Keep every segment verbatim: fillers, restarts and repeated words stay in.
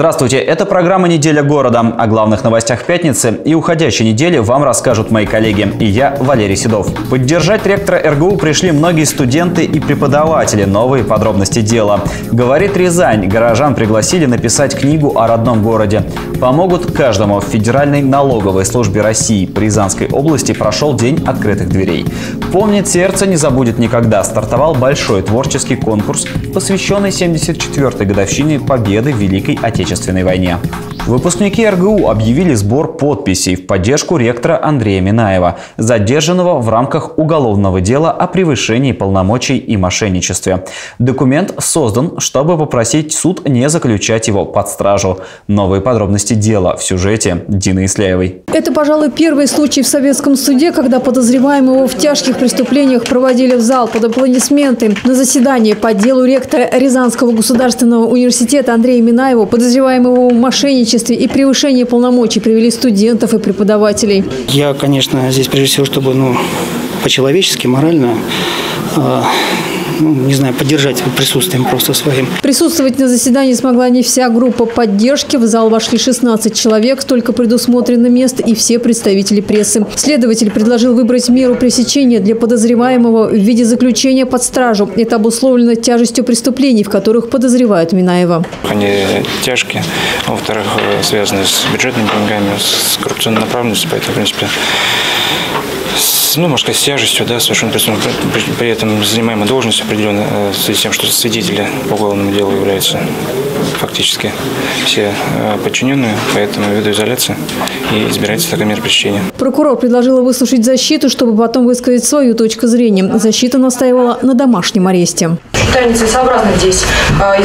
Здравствуйте, это программа «Неделя города». О главных новостях пятницы и уходящей недели вам расскажут мои коллеги. И я, Валерий Седов. Поддержать ректора эр гэ у пришли многие студенты и преподаватели. Новые подробности дела. Говорит Рязань. Горожан пригласили написать книгу о родном городе. Помогут каждому в Федеральной налоговой службе России. По Рязанской области прошел день открытых дверей. «Помнит сердце, не забудет никогда» стартовал большой творческий конкурс, посвященный семьдесят четвёртой годовщине победы в Великой Отечественной войне. Выпускники эр гэ у объявили сбор подписей в поддержку ректора Андрея Минаева, задержанного в рамках уголовного дела о превышении полномочий и мошенничестве. Документ создан, чтобы попросить суд не заключать его под стражу. Новые подробности дела в сюжете Дины Исляевой. Это, пожалуй, первый случай в советском суде, когда подозреваемого в тяжких преступлениях проводили в зал под аплодисменты. На заседании по делу ректора Рязанского государственного университета Андрея Минаева, подозреваемого в мошенничестве и превышение полномочий, привели студентов и преподавателей. Я, конечно, здесь прежде всего, чтобы ну, по-человечески, морально, э, ну, не знаю, поддержать присутствием просто своим. Присутствовать на заседании смогла не вся группа поддержки. В зал вошли шестнадцать человек, столько предусмотрено мест, и все представители прессы. Следователь предложил выбрать меру пресечения для подозреваемого в виде заключения под стражу. Это обусловлено тяжестью преступлений, в которых подозревают Минаева. Они тяжкие. Во-вторых, связаны с бюджетными деньгами, с коррупционной направленностью, поэтому, в принципе, с, ну, можно сказать, с тяжестью, да, совершенно при этом занимаемая должность определенно в связи с тем, что свидетели по уголовному делу являются фактически все подчиненные, поэтому ввиду изоляции и избирается такая мера пресечения. Прокурор предложила выслушать защиту, чтобы потом высказать свою точку зрения. Защита настаивала на домашнем аресте. Считаю нецелесообразно здесь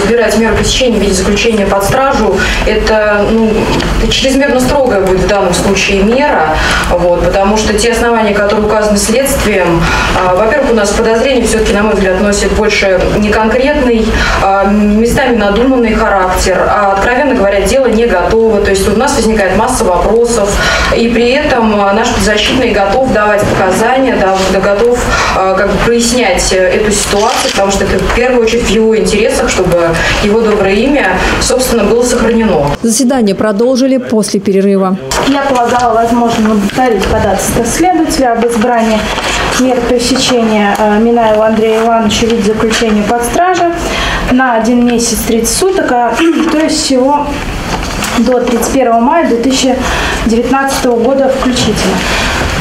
избирать меру пресечения в виде заключения под стражу. Это, ну, чрезмерно строгая будет в данном случае мера, вот, потому что те основания, которые указаны следствием, во-первых, у нас подозрение все-таки, на мой взгляд, носит больше не конкретный, местами надуманный характер. А, откровенно говоря, дело не готово, то есть у нас возникает масса вопросов, и при этом наш подзащитный готов давать показания, готов как бы прояснять эту ситуацию, потому что это в первую очередь в его интересах, чтобы его доброе имя, собственно, было сохранено. Заседание продолжили после перерыва. Я полагала возможным удовлетворить ходатайство следователя об избрании мер пресечения Минаева Андрея Ивановича в виде заключения под стражей на один месяц тридцать суток, а, то есть всего до тридцать первого мая две тысячи девятнадцатого года включительно.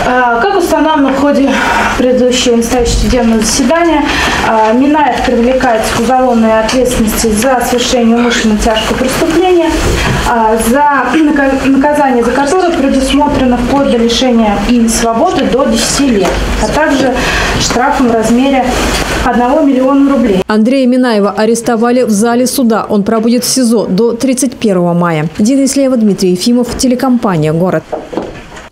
Как установлено в ходе предыдущего настоящего судебного заседания, Минаев привлекается к уголовной ответственности за совершение умышленно тяжкого преступления, за наказание за которое предусмотрено вплоть до лишения свободы до десяти лет, а также штрафом в размере одного миллиона рублей. Андрея Минаева арестовали в зале суда. Он пробудет в СИЗО до тридцать первого мая. Дина Исляева, Дмитрий Ефимов, телекомпания «Город».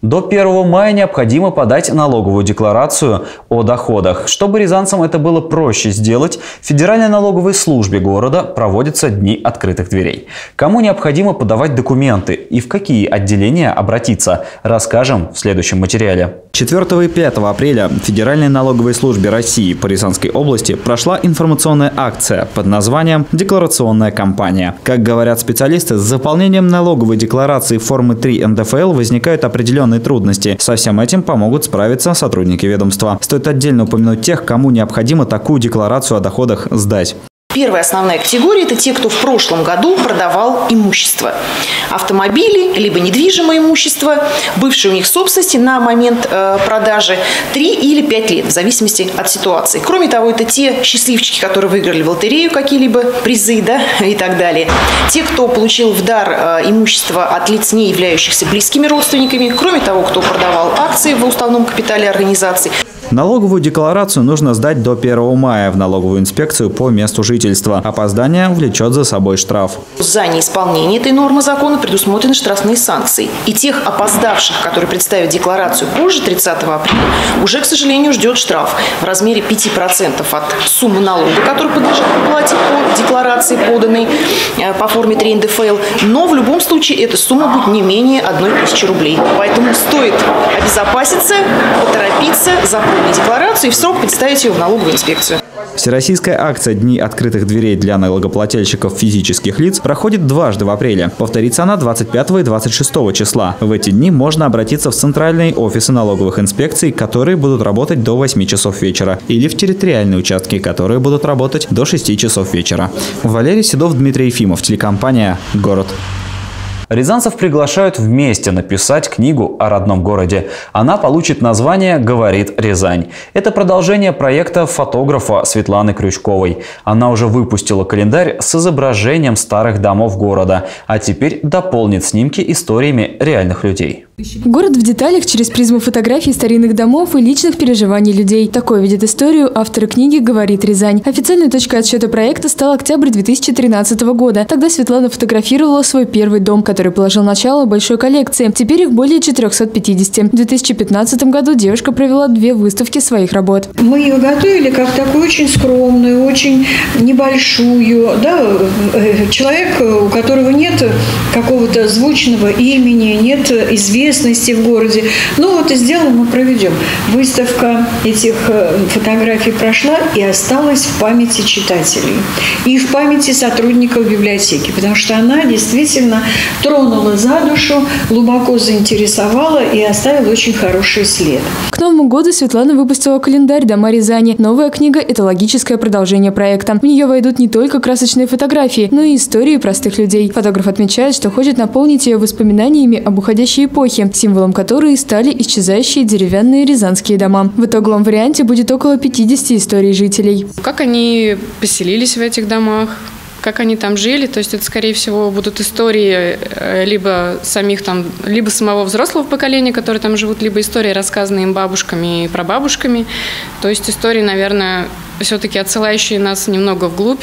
До первого мая необходимо подать налоговую декларацию о доходах. Чтобы рязанцам это было проще сделать, в Федеральной налоговой службе города проводятся дни открытых дверей. Кому необходимо подавать документы и в какие отделения обратиться, расскажем в следующем материале. четвёртого и пятого апреля в Федеральной налоговой службе России по Рязанской области прошла информационная акция под названием «Декларационная кампания». Как говорят специалисты, с заполнением налоговой декларации формы три эн дэ эф эл возникают определенные трудности. Со всем этим помогут справиться сотрудники ведомства. Стоит отдельно упомянуть тех, кому необходимо такую декларацию о доходах сдать. Первая основная категория – это те, кто в прошлом году продавал имущество. Автомобили, либо недвижимое имущество, бывшие у них собственности на момент продажи три или пять лет, в зависимости от ситуации. Кроме того, это те счастливчики, которые выиграли в лотерею какие-либо призы, да, и так далее. Те, кто получил в дар имущество от лиц, не являющихся близкими родственниками. Кроме того, кто продавал акции в уставном капитале организации. Налоговую декларацию нужно сдать до первого мая в налоговую инспекцию по месту жительства. Опоздание влечет за собой штраф. За неисполнение этой нормы закона предусмотрены штрафные санкции. И тех опоздавших, которые представят декларацию позже тридцатого апреля, уже, к сожалению, ждет штраф в размере пяти процентов от суммы налога, который подлежит оплате по декларации, поданной по форме три эн дэ эф эл. Но в любом случае эта сумма будет не менее одной тысячи рублей. Поэтому стоит обезопаситься, поторопиться, заполнить декларацию и в срок представить ее в налоговую инспекцию. Всероссийская акция «Дни открытых дверей для налогоплательщиков физических лиц» проходит дважды в апреле. Повторится она двадцать пятого и двадцать шестого числа. В эти дни можно обратиться в центральные офисы налоговых инспекций, которые будут работать до восьми часов вечера, или в территориальные участки, которые будут работать до шести часов вечера. Валерий Седов, Дмитрий Ефимов, телекомпания «Город». Рязанцев приглашают вместе написать книгу о родном городе. Она получит название «Говорит Рязань». Это продолжение проекта фотографа Светланы Крючковой. Она уже выпустила календарь с изображением старых домов города, а теперь дополнит снимки историями реальных людей. Город в деталях через призму фотографий старинных домов и личных переживаний людей. Такой видит историю автор книги «Говорит Рязань». Официальной точкой отсчета проекта стал октябрь две тысячи тринадцатого года. Тогда Светлана фотографировала свой первый дом, который положил начало большой коллекции. Теперь их более четырёхсот пятидесяти. В две тысячи пятнадцатом году девушка провела две выставки своих работ. Мы ее готовили как такую очень скромную, очень небольшую. Да, человек, у которого нет какого-то звучного имени, нет известности в городе. Ну вот и сделаем, мы проведем. Выставка этих фотографий прошла и осталась в памяти читателей. И в памяти сотрудников библиотеки, потому что она действительно тронула за душу, глубоко заинтересовала и оставила очень хороший след. К Новому году Светлана выпустила календарь «Дома Рязани». Новая книга – это логическое продолжение проекта. В нее войдут не только красочные фотографии, но и истории простых людей. Фотограф отмечает, что хочет наполнить ее воспоминаниями об уходящей эпохе, символом которой стали исчезающие деревянные рязанские дома. В итоговом варианте будет около пятидесяти историй жителей. Как они поселились в этих домах, как они там жили, то есть это, скорее всего, будут истории либо самих там, либо самого взрослого поколения, которые там живут, либо истории, рассказанные им бабушками и прабабушками. То есть истории, наверное, все-таки отсылающие нас немного вглубь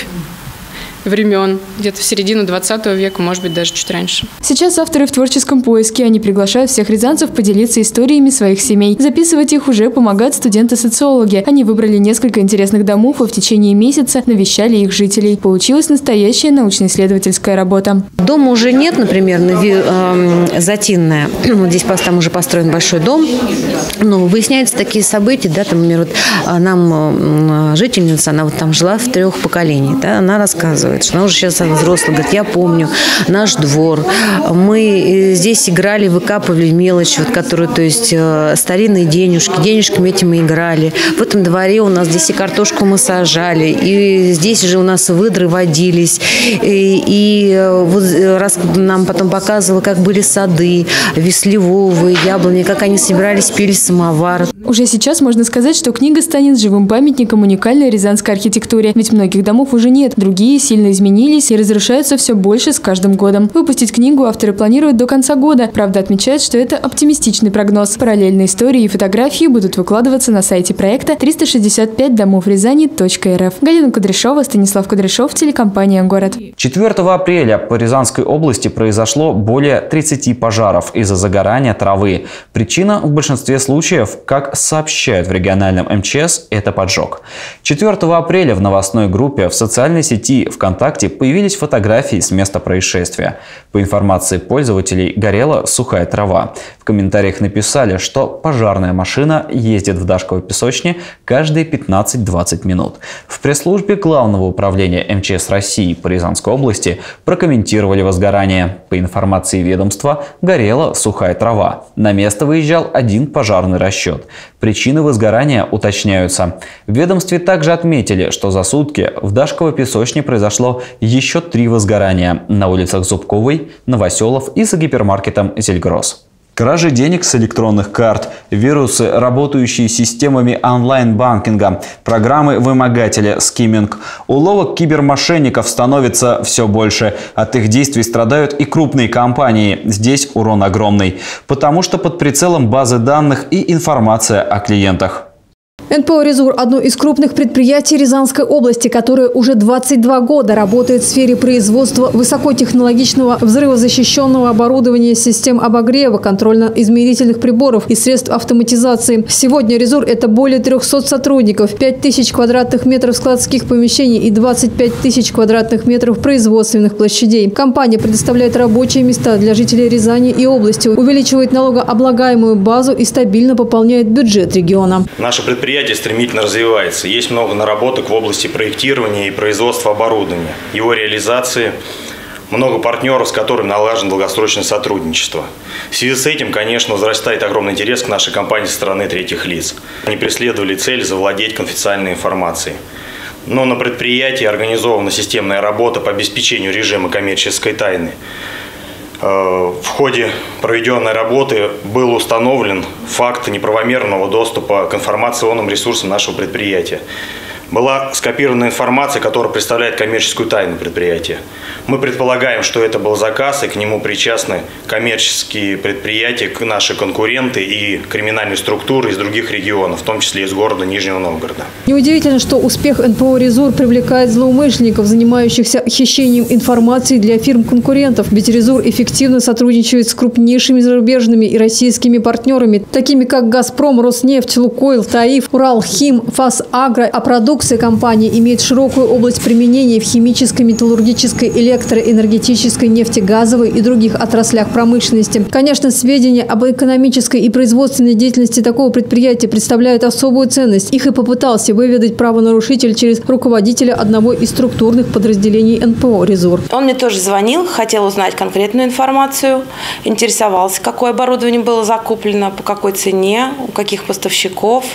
времен, где-то в середину двадцатого века, может быть, даже чуть раньше. Сейчас авторы в творческом поиске. Они приглашают всех рязанцев поделиться историями своих семей. Записывать их уже помогают студенты-социологи. Они выбрали несколько интересных домов и в течение месяца навещали их жителей. Получилась настоящая научно-исследовательская работа. Дома уже нет, например, Затинная. Вот здесь там уже построен большой дом. Но выясняются такие события, да, там, например, вот нам жительница, она вот там жила в трех поколениях, да, она рассказывает, что она уже сейчас взрослая, говорит, я помню наш двор, мы здесь играли, выкапывали мелочь, вот, которую, то есть старинные денежки, денежками этим мы играли. В этом дворе у нас здесь и картошку мы сажали, и здесь же у нас выдры водились, и, и вот раз нам потом показывала, как были сады, веслевовые, яблони, как они собирались, пили самовар. Уже сейчас можно сказать, что книга станет живым памятником уникальной рязанской архитектуре, ведь многих домов уже нет, другие сильно изменились и разрушаются все больше с каждым годом. Выпустить книгу авторы планируют до конца года. Правда, отмечают, что это оптимистичный прогноз. Параллельные истории и фотографии будут выкладываться на сайте проекта триста шестьдесят пять домов рязани точка рф. Галина Кудряшова, Станислав Кудряшов, телекомпания «Город». четвёртого апреля по Рязанской области произошло более тридцати пожаров из-за загорания травы. Причина в большинстве случаев, как сообщают в региональном эм че эс, это поджог. четвёртого апреля в новостной группе в социальной сети в ВКонтакте появились фотографии с места происшествия. По информации пользователей, горела сухая трава. В комментариях написали, что пожарная машина ездит в Дашковой песочне каждые пятнадцать-двадцать минут. В пресс-службе Главного управления эм че эс России по Рязанской области прокомментировали возгорание. По информации ведомства, горела сухая трава. На место выезжал один пожарный расчет. Причины возгорания уточняются. В ведомстве также отметили, что за сутки в Дашковой песочне произошло Произошло еще три возгорания на улицах Зубковой, Новоселов и за гипермаркетом «Зельгроз». Кражи денег с электронных карт, вирусы, работающие системами онлайн-банкинга, программы вымогателя скимминг. Уловок кибермошенников становится все больше. От их действий страдают и крупные компании. Здесь урон огромный, потому что под прицелом базы данных и информация о клиентах. эн пэ о «Резур» – одно из крупных предприятий Рязанской области, которое уже двадцать два года работает в сфере производства высокотехнологичного взрывозащищенного оборудования, систем обогрева, контрольно-измерительных приборов и средств автоматизации. Сегодня «Резур» – это более трёхсот сотрудников, пять тысяч квадратных метров складских помещений и двадцать пять тысяч квадратных метров производственных площадей. Компания предоставляет рабочие места для жителей Рязани и области, увеличивает налогооблагаемую базу и стабильно пополняет бюджет региона. Наше предприятие предприятие стремительно развивается. Есть много наработок в области проектирования и производства оборудования, его реализации, много партнеров, с которыми налажено долгосрочное сотрудничество. В связи с этим, конечно, возрастает огромный интерес к нашей компании со стороны третьих лиц. Они преследовали цель завладеть конфиденциальной информацией. Но на предприятии организована системная работа по обеспечению режима коммерческой тайны. В ходе проведенной работы был установлен факт неправомерного доступа к информационным ресурсам нашего предприятия. Была скопирована информация, которая представляет коммерческую тайну предприятия. Мы предполагаем, что это был заказ, и к нему причастны коммерческие предприятия, наши конкуренты и криминальные структуры из других регионов, в том числе из города Нижнего Новгорода. Неудивительно, что успех эн пэ о «Резур» привлекает злоумышленников, занимающихся хищением информации для фирм-конкурентов. Ведь «Резур» эффективно сотрудничает с крупнейшими зарубежными и российскими партнерами, такими как «Газпром», «Роснефть», «Лукойл», «Таиф», «Уралхим», «Фас Агро», а продукт Продукция компании имеет широкую область применения в химической, металлургической, электроэнергетической, нефтегазовой и других отраслях промышленности. Конечно, сведения об экономической и производственной деятельности такого предприятия представляют особую ценность. Их и попытался выведать правонарушитель через руководителя одного из структурных подразделений эн пэ о «Резур». Он мне тоже звонил, хотел узнать конкретную информацию, интересовался, какое оборудование было закуплено, по какой цене, у каких поставщиков,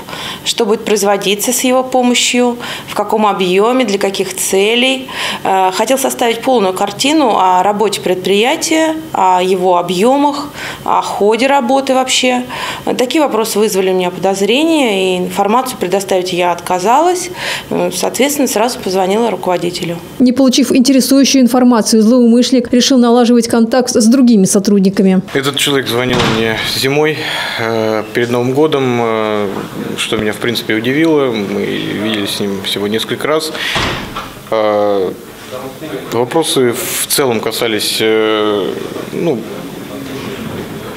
что будет производиться с его помощью, в каком объеме, для каких целей. Хотел составить полную картину о работе предприятия, о его объемах, о ходе работы вообще. Такие вопросы вызвали у меня подозрения, и информацию предоставить я отказалась. Соответственно, сразу позвонила руководителю. Не получив интересующую информацию, злоумышленник решил налаживать контакт с другими сотрудниками. Этот человек звонил мне зимой, перед Новым годом, что меня в принципе удивило. Мы виделись с ним всего несколько раз. Вопросы в целом касались ну,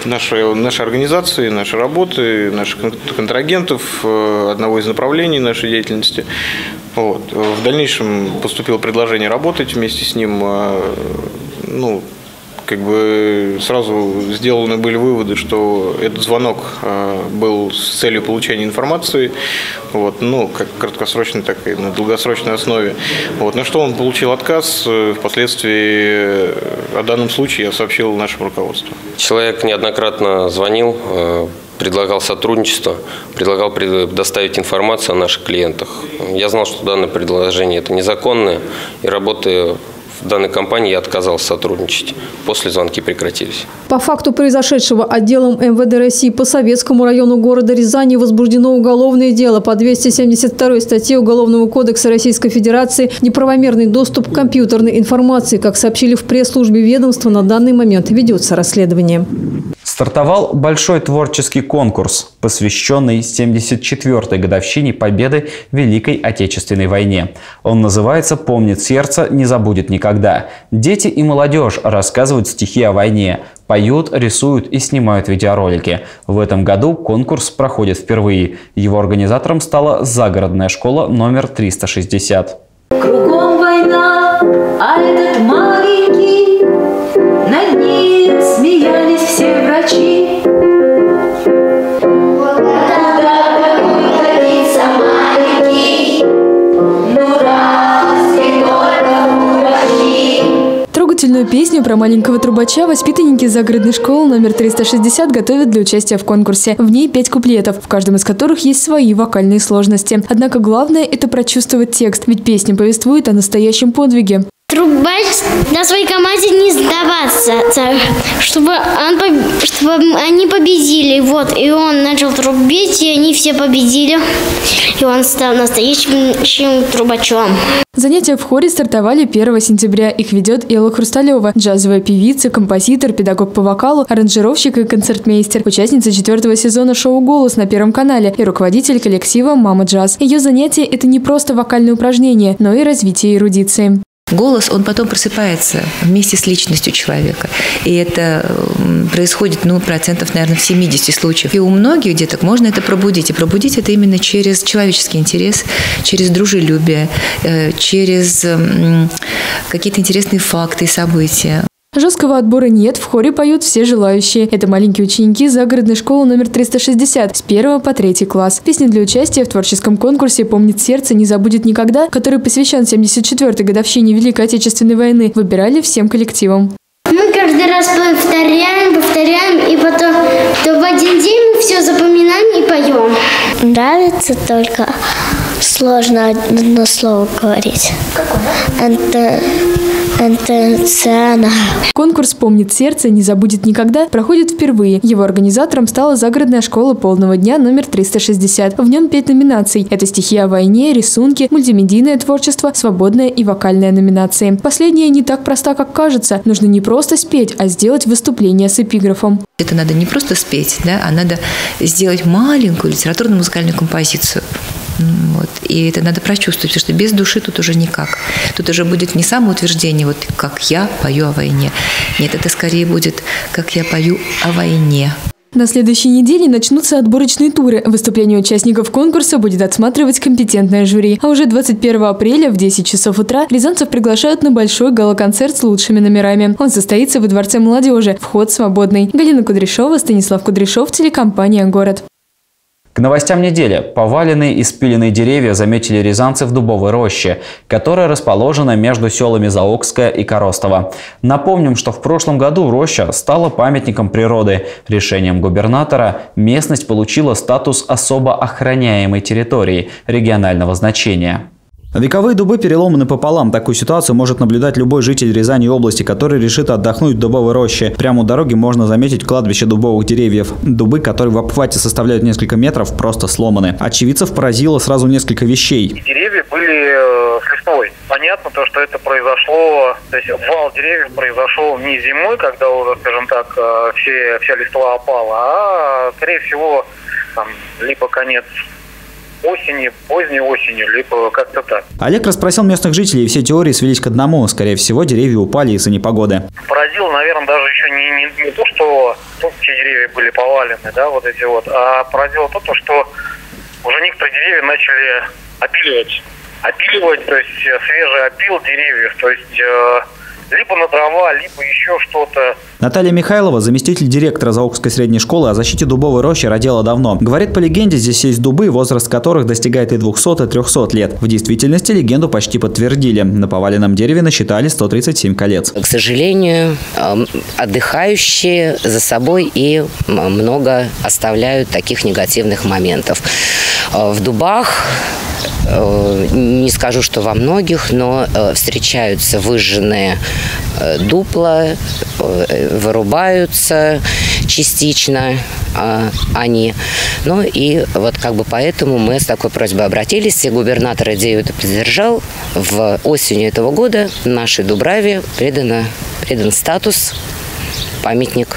нашей, нашей организации, нашей работы, наших контрагентов, одного из направлений нашей деятельности. Вот. В дальнейшем поступило предложение работать вместе с ним. Ну, как бы сразу сделаны были выводы, что этот звонок был с целью получения информации, вот, ну, как краткосрочной, так и на долгосрочной основе. Вот, на что он получил отказ, впоследствии о данном случае я сообщил нашему руководству. Человек неоднократно звонил, предлагал сотрудничество, предлагал предоставить информацию о наших клиентах. Я знал, что данное предложение – это незаконное, и работы в данной компании я отказался сотрудничать. После звонки прекратились. По факту произошедшего отделом эм вэ дэ России по Советскому району города Рязани возбуждено уголовное дело по двести семьдесят второй статье Уголовного кодекса Российской Федерации «Неправомерный доступ к компьютерной информации». Как сообщили в пресс-службе ведомства, на данный момент ведется расследование. Стартовал большой творческий конкурс, посвященный семьдесят четвёртой годовщине победы в Великой Отечественной войне. Он называется «Помнит сердце, не забудет никогда». Дети и молодежь рассказывают стихи о войне, поют, рисуют и снимают видеоролики. В этом году конкурс проходит впервые. Его организатором стала загородная школа номер триста шестьдесят. Кругом война, а этот маленький, над ним смеялись все врачи. Песню про маленького трубача воспитанники загородной школы номер триста шестьдесят готовят для участия в конкурсе. В ней пять куплетов, в каждом из которых есть свои вокальные сложности. Однако главное – это прочувствовать текст, ведь песня повествует о настоящем подвиге. Трубач на своей команде не сдаваться, чтобы, он, чтобы они победили. Вот, и он начал трубить, и они все победили. И он стал настоящим трубачом. Занятия в хоре стартовали первого сентября. Их ведет Илла Хрусталева, джазовая певица, композитор, педагог по вокалу, аранжировщик и концертмейстер, участница четвертого сезона шоу «Голос» на Первом канале и руководитель коллектива «Мама джаз». Ее занятия – это не просто вокальные упражнения, но и развитие эрудиции. Голос, он потом просыпается вместе с личностью человека. И это происходит, ну, процентов, наверное, в семидесяти случаев. И у многих деток можно это пробудить. И пробудить это именно через человеческий интерес, через дружелюбие, через какие-то интересные факты и события. Жесткого отбора нет, в хоре поют все желающие. Это маленькие ученики загородной школы номер триста шестьдесят с первого по третий класс. Песни для участия в творческом конкурсе «Помнит сердце, не забудет никогда», который посвящен семьдесят четвёртой годовщине Великой Отечественной войны, выбирали всем коллективом. Мы каждый раз повторяем, повторяем, и потом то в один день мы все запоминаем и поем. Нравится, только сложно одно слово говорить. Какое? Это... Конкурс «Помнит сердце, не забудет никогда» проходит впервые. Его организатором стала загородная школа полного дня номер триста шестьдесят. В нем пять номинаций. Это стихи о войне, рисунки, мультимедийное творчество, свободная и вокальная номинации. Последняя не так проста, как кажется. Нужно не просто спеть, а сделать выступление с эпиграфом. Это надо не просто спеть, да, а надо сделать маленькую литературно-музыкальную композицию. Вот. И это надо прочувствовать, потому что без души тут уже никак. Тут уже будет не самоутверждение, вот как я пою о войне. Нет, это скорее будет как я пою о войне. На следующей неделе начнутся отборочные туры. Выступление участников конкурса будет отсматривать компетентное жюри. А уже двадцать первого апреля в десять часов утра рязанцев приглашают на большой гала-концерт с лучшими номерами. Он состоится во Дворце молодежи. Вход свободный. Галина Кудряшова, Станислав Кудряшов, телекомпания «Город». К новостям недели. Поваленные и спиленные деревья заметили рязанцы в Дубовой роще, которая расположена между селами Заокское и Коростово. Напомним, что в прошлом году роща стала памятником природы. Решением губернатора местность получила статус особо охраняемой территории регионального значения. Вековые дубы переломаны пополам. Такую ситуацию может наблюдать любой житель Рязани и области, который решит отдохнуть в дубовой роще. Прямо у дороги можно заметить кладбище дубовых деревьев. Дубы, которые в обхвате составляют несколько метров, просто сломаны. Очевидцев поразило сразу несколько вещей. Деревья были с листвой. Понятно, то, что это произошло, то есть обвал деревьев произошел не зимой, когда уже, скажем так, все, вся листва опала, а, скорее всего, там, либо конец осенью, поздней осенью, либо как-то так. Олег расспросил местных жителей, и все теории свелись к одному. Скорее всего, деревья упали из-за непогоды. Поразило, наверное, даже еще не, не, не то, что тут все деревья были повалены, да, вот эти вот, а поразило то, что уже некоторые деревья начали опиливать. Опиливать, то есть свежий опил деревьев, то есть... Э, либо на дрова, либо еще что-то. Наталья Михайлова, заместитель директора Заокской средней школы, о защите дубовой рощи родила давно. Говорит, по легенде здесь есть дубы, возраст которых достигает и двухсот, и трёхсот лет. В действительности легенду почти подтвердили. На поваленном дереве насчитали сто тридцать семь колец. К сожалению, отдыхающие за собой и много оставляют таких негативных моментов. В дубах... Не скажу, что во многих, но встречаются выжженные дупла, вырубаются частично они. Ну и вот как бы поэтому мы с такой просьбой обратились, и губернатор идею это поддержал. В осенью этого года нашей Дубраве предан, предан статус «Памятник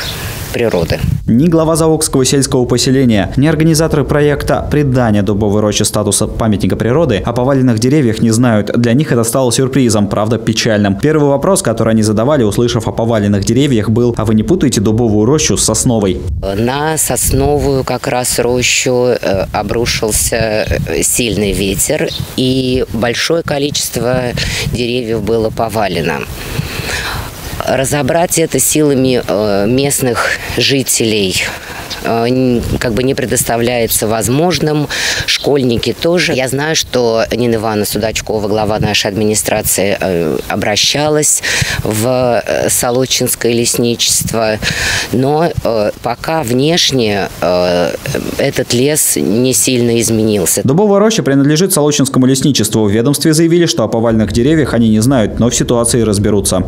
природы». Ни глава Заокского сельского поселения, ни организаторы проекта придания дубовой рощи статуса памятника природы о поваленных деревьях не знают. Для них это стало сюрпризом, правда печальным. Первый вопрос, который они задавали, услышав о поваленных деревьях, был: а вы не путаете дубовую рощу с сосновой? На сосновую как раз рощу обрушился сильный ветер, и большое количество деревьев было повалено. Разобрать это силами местных жителей как бы не предоставляется возможным. Школьники тоже. Я знаю, что Нина Ивановна Судачкова, глава нашей администрации, обращалась в Солотчинское лесничество, но пока внешне этот лес не сильно изменился. Дубовая роща принадлежит Солотчинскому лесничеству. В ведомстве заявили, что о поваленных деревьях они не знают, но в ситуации разберутся.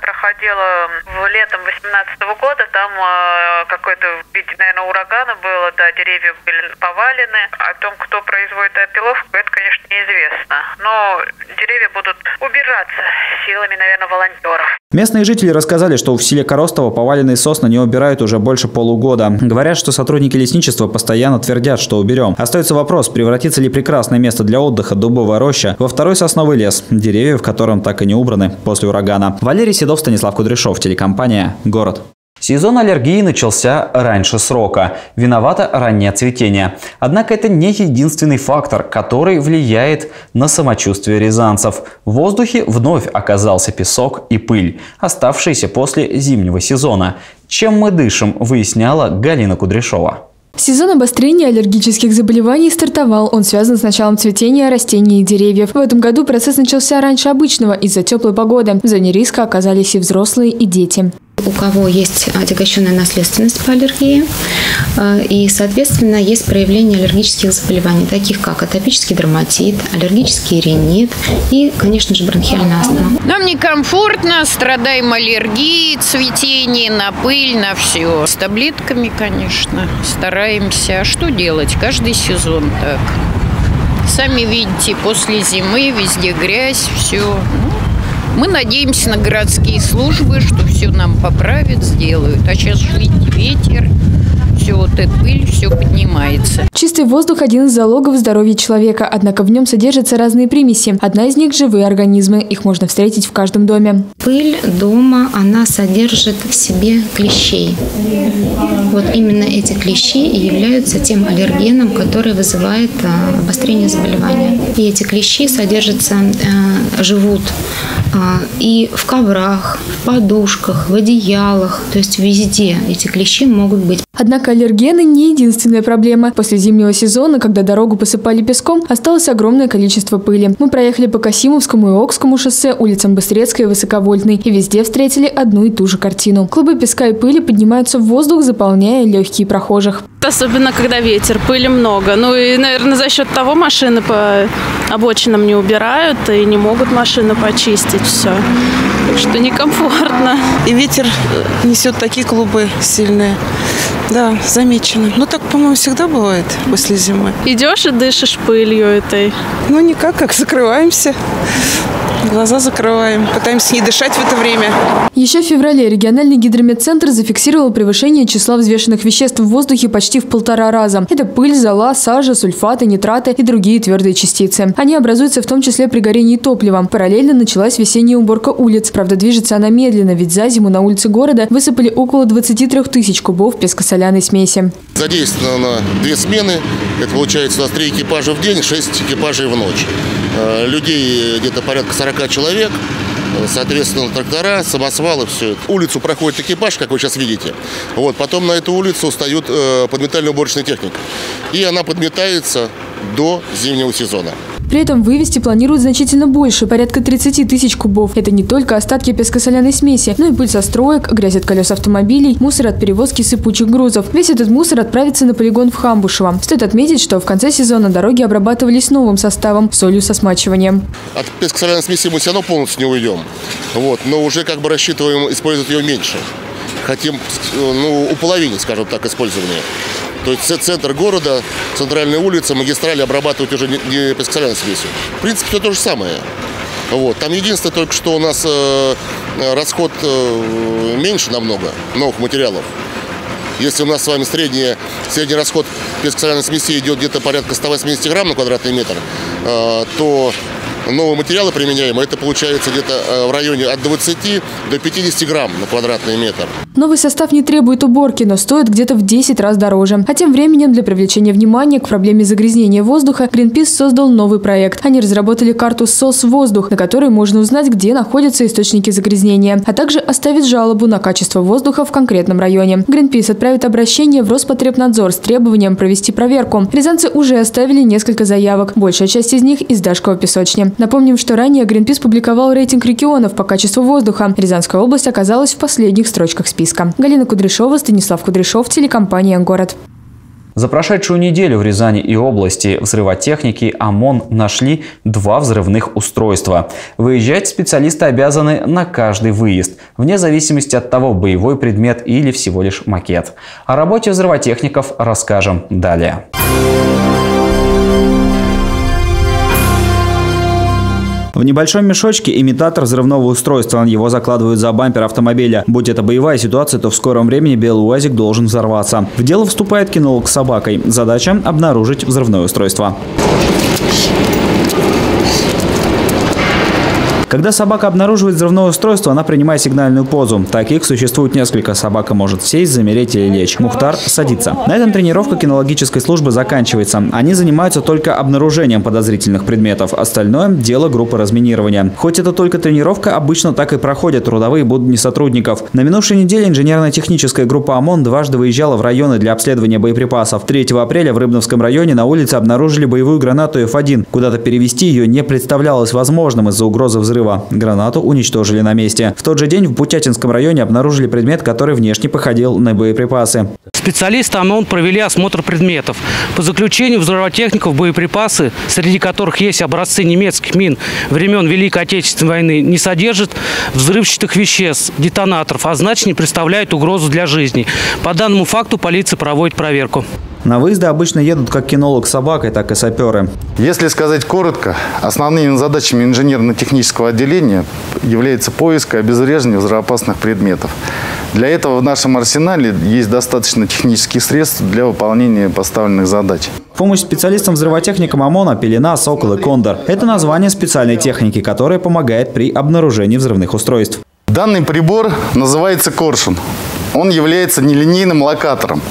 Проходила летом две тысячи восемнадцатого года, там э, какой-то в виде, наверное, урагана было, да, деревья были повалены. О том, кто производит опиловку, это, конечно, неизвестно. Но деревья будут убираться силами, наверное, волонтеров. Местные жители рассказали, что в селе Коростово поваленные сосны не убирают уже больше полугода. Говорят, что сотрудники лесничества постоянно твердят, что уберем. Остается вопрос, превратится ли прекрасное место для отдыха дубовая роща во второй сосновый лес, деревья в котором так и не убраны после урагана. Валерий Седов, Станислав Кудряшов, телекомпания «Город». Сезон аллергии начался раньше срока. Виновато раннее цветение. Однако это не единственный фактор, который влияет на самочувствие рязанцев. В воздухе вновь оказался песок и пыль, оставшиеся после зимнего сезона. Чем мы дышим, выясняла Галина Кудряшова. Сезон обострения аллергических заболеваний стартовал. Он связан с началом цветения растений и деревьев. В этом году процесс начался раньше обычного из-за теплой погоды. В зоне риска оказались и взрослые, и дети. У кого есть отягощенная наследственность по аллергии, и, соответственно, есть проявление аллергических заболеваний, таких как атопический дерматит, аллергический ринит и, конечно же, бронхиальная астма. Нам некомфортно, страдаем аллергией, цветение, на пыль, на все. С таблетками, конечно, стараемся. Что делать? Каждый сезон так. Сами видите, после зимы везде грязь, все. Мы надеемся на городские службы, что все нам поправят, сделают. А сейчас же ветер, все вот эта пыль, все поднимается. Чистый воздух – один из залогов здоровья человека, однако в нем содержатся разные примеси. Одна из них – живые организмы. Их можно встретить в каждом доме. Пыль дома, она содержит в себе клещей. Вот именно эти клещи и являются тем аллергеном, который вызывает обострение заболевания. И эти клещи содержатся, живут и в коврах, в подушках, в одеялах, то есть везде эти клещи могут быть. Однако аллергены не единственная проблема. После зимнего сезона, когда дорогу посыпали песком, осталось огромное количество пыли. Мы проехали по Касимовскому и Окскому шоссе, улицам Быстрецкой и Высоковольтной, и везде встретили одну и ту же картину. Клубы песка и пыли поднимаются в воздух, заполняя легкие прохожих. Особенно, когда ветер, пыли много. Ну и, наверное, за счет того машины по обочинам не убирают и не могут машину почистить все. Так что некомфортно. И ветер несет такие клубы сильные. Да, замечено. Ну так, по-моему, всегда бывает после зимы. Идешь и дышишь пылью этой. Ну никак, как закрываемся. Глаза закрываем, пытаемся не дышать в это время. Еще в феврале региональный гидромедцентр зафиксировал превышение числа взвешенных веществ в воздухе почти в полтора раза. Это пыль, зола, сажа, сульфаты, нитраты и другие твердые частицы. Они образуются в том числе при горении топлива. Параллельно началась весенняя уборка улиц. Правда, движется она медленно, ведь за зиму на улице города высыпали около двадцати трёх тысяч кубов пескосоляной смеси. Задействовано две смены. Это получается у нас три экипажа в день, шесть экипажей в ночь. Людей где-то порядка сорока человек, соответственно, трактора, самосвалы, все это. Улицу проходит экипаж, как вы сейчас видите. Вот, потом на эту улицу встает э, подметально-уборочная техника. И она подметается до зимнего сезона. При этом вывести планируют значительно больше, порядка тридцати тысяч кубов. Это не только остатки пескосоляной смеси, но и пыль со строек, грязь от колес автомобилей, мусор от перевозки сыпучих грузов. Весь этот мусор отправится на полигон в Хамбушево. Стоит отметить, что в конце сезона дороги обрабатывались новым составом – солью со смачиванием. От пескосоляной смеси мы все равно полностью не уйдем, вот, но уже как бы рассчитываем использовать ее меньше. Хотим, ну, уполовинить, скажем так, использование. То есть центр города, центральная улица, магистрали обрабатывают уже не пескосоляной смесью. В принципе, все то же самое. Вот. Там единственное только, что у нас э, расход э, меньше намного новых материалов. Если у нас с вами средний, средний расход пескосоляной смеси идет где-то порядка ста восьмидесяти грамм на квадратный метр, э, то новые материалы применяемые, это получается где-то в районе от двадцати до пятидесяти грамм на квадратный метр. Новый состав не требует уборки, но стоит где-то в десять раз дороже. А тем временем для привлечения внимания к проблеме загрязнения воздуха Greenpeace создал новый проект. Они разработали карту «СОС воздух», на которой можно узнать, где находятся источники загрязнения, а также оставить жалобу на качество воздуха в конкретном районе. Greenpeace отправит обращение в Роспотребнадзор с требованием провести проверку. Рязанцы уже оставили несколько заявок, большая часть из них из Дашкова песочни. Напомним, что ранее Greenpeace публиковал рейтинг регионов по качеству воздуха. Рязанская область оказалась в последних строчках списка. Галина Кудряшова, Станислав Кудряшов, телекомпания «Город». За прошедшую неделю в Рязани и области взрывотехники ОМОН нашли два взрывных устройства. Выезжать специалисты обязаны на каждый выезд, вне зависимости от того, боевой предмет или всего лишь макет. О работе взрывотехников расскажем далее. В небольшом мешочке имитатор взрывного устройства. Его закладывают за бампер автомобиля. Будь это боевая ситуация, то в скором времени белый УАЗик должен взорваться. В дело вступает кинолог с собакой. Задача – обнаружить взрывное устройство. Когда собака обнаруживает взрывное устройство, она принимает сигнальную позу. Таких существует несколько. Собака может сесть, замереть или лечь. Мухтар садится. На этом тренировка кинологической службы заканчивается. Они занимаются только обнаружением подозрительных предметов. Остальное – дело группы разминирования. Хоть это только тренировка, обычно так и проходят трудовые будни сотрудников. На минувшей неделе инженерно-техническая группа ОМОН дважды выезжала в районы для обследования боеприпасов. третьего апреля в Рыбновском районе на улице обнаружили боевую гранату эф один. Куда-то перевести ее не представлялось возможным из-за угрозы взрыва. Гранату уничтожили на месте. В тот же день в Путятинском районе обнаружили предмет, который внешне походил на боеприпасы. Специалисты ОМОН провели осмотр предметов. По заключению взрывотехников боеприпасы, среди которых есть образцы немецких мин времен Великой Отечественной войны, не содержат взрывчатых веществ, детонаторов, а значит не представляют угрозу для жизни. По данному факту полиция проводит проверку. На выезды обычно едут как кинолог с собакой, так и саперы. Если сказать коротко, основными задачами инженерно-технического отделения является поиск и обезвреживание взрывоопасных предметов. Для этого в нашем арсенале есть достаточно технических средств для выполнения поставленных задач. Помощь специалистам-взрывотехникам ОМОНа – пелена, сокол и кондор. Это название специальной техники, которая помогает при обнаружении взрывных устройств. Данный прибор называется коршун. Он является нелинейным локатором.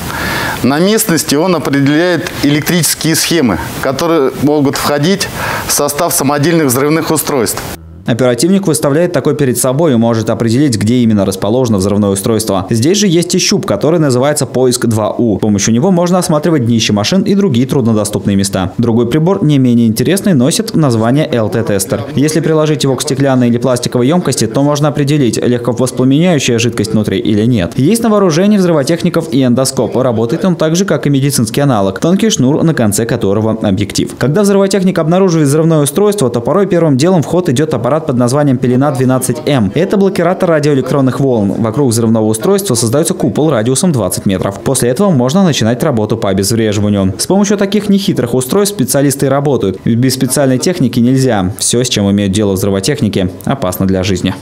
На местности он определяет электрические схемы, которые могут входить в состав самодельных взрывных устройств. Оперативник выставляет такой перед собой и может определить, где именно расположено взрывное устройство. Здесь же есть и щуп, который называется «Поиск два У». С помощью него можно осматривать днище машин и другие труднодоступные места. Другой прибор, не менее интересный, носит название «эл тэ-тестер». Если приложить его к стеклянной или пластиковой емкости, то можно определить, легковоспламеняющая жидкость внутри или нет. Есть на вооружении взрывотехников и эндоскоп. Работает он так же, как и медицинский аналог – тонкий шнур, на конце которого объектив. Когда взрывотехник обнаруживает взрывное устройство, то порой первым делом в ход идет аппарат под названием «Пелена двенадцать эм». Это блокиратор радиоэлектронных волн. Вокруг взрывного устройства создается купол радиусом двадцать метров. После этого можно начинать работу по обезвреживанию. С помощью таких нехитрых устройств специалисты и работают. Без специальной техники нельзя. Все, с чем имеют дело взрывотехники, опасно для жизни.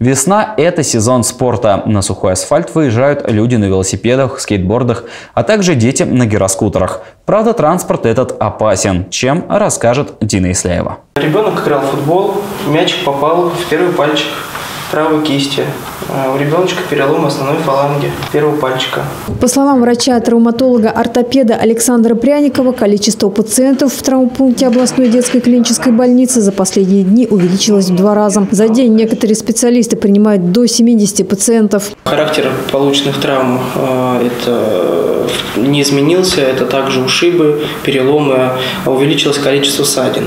Весна – это сезон спорта. На сухой асфальт выезжают люди на велосипедах, скейтбордах, а также дети на гироскутерах. Правда, транспорт этот опасен, чем расскажет Дина Исляева. Ребенок играл в футбол, мячик попал в первый пальчик правой кисти. У ребеночка перелом основной фаланги первого пальчика. По словам врача-травматолога-ортопеда Александра Пряникова, количество пациентов в травмпункте областной детской клинической больницы за последние дни увеличилось в два раза. За день некоторые специалисты принимают до семидесяти пациентов. Характер полученных травм это не изменился. Это также ушибы, переломы, увеличилось количество ссадин.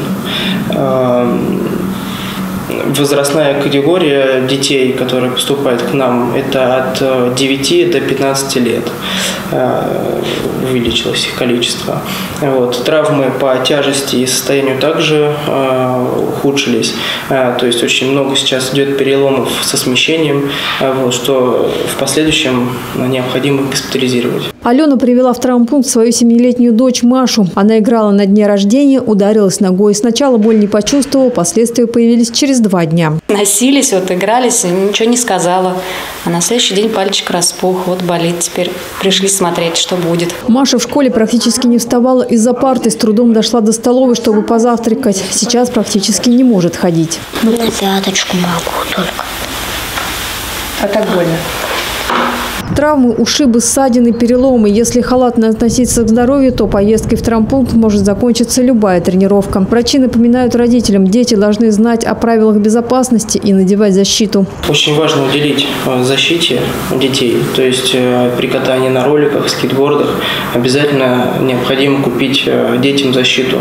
Возрастная категория детей, которые поступают к нам, это от девяти до пятнадцати лет увеличилось их количество. Вот. Травмы по тяжести и состоянию также ухудшились. То есть очень много сейчас идет переломов со смещением, вот, что в последующем необходимо госпитализировать. Алена привела в травмпункт свою семилетнюю дочь Машу. Она играла на дне рождения, ударилась ногой. Сначала боль не почувствовала, последствия появились через два дня. Носились, вот игрались, ничего не сказала. А на следующий день пальчик распух, вот болит. Теперь пришли смотреть, что будет. Маша в школе практически не вставала из-за парты, с трудом дошла до столовой, чтобы позавтракать. Сейчас практически не может ходить. Ну, пяточку могу только. А так больно. Травмы, ушибы, ссадины, переломы. Если халатно относиться к здоровью, то поездкой в травмпункт может закончиться любая тренировка. Врачи напоминают родителям, дети должны знать о правилах безопасности и надевать защиту. Очень важно уделить защите детей. То есть при катании на роликах, скейтбордах обязательно необходимо купить детям защиту.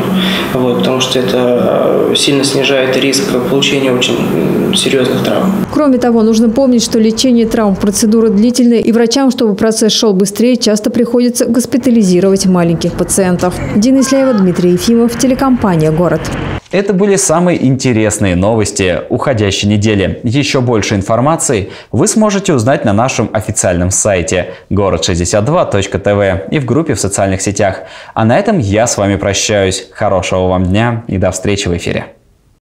Вот, потому что это сильно снижает риск получения очень серьезных травм. Кроме того, нужно помнить, что лечение травм – процедура длительная и врачам, чтобы процесс шел быстрее, часто приходится госпитализировать маленьких пациентов. Дина Исляева, Дмитрий Ефимов, телекомпания «Город». Это были самые интересные новости уходящей недели. Еще больше информации вы сможете узнать на нашем официальном сайте город шестьдесят два точка тэ вэ и в группе в социальных сетях. А на этом я с вами прощаюсь. Хорошего вам дня и до встречи в эфире.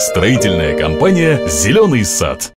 Строительная компания «Зеленый сад».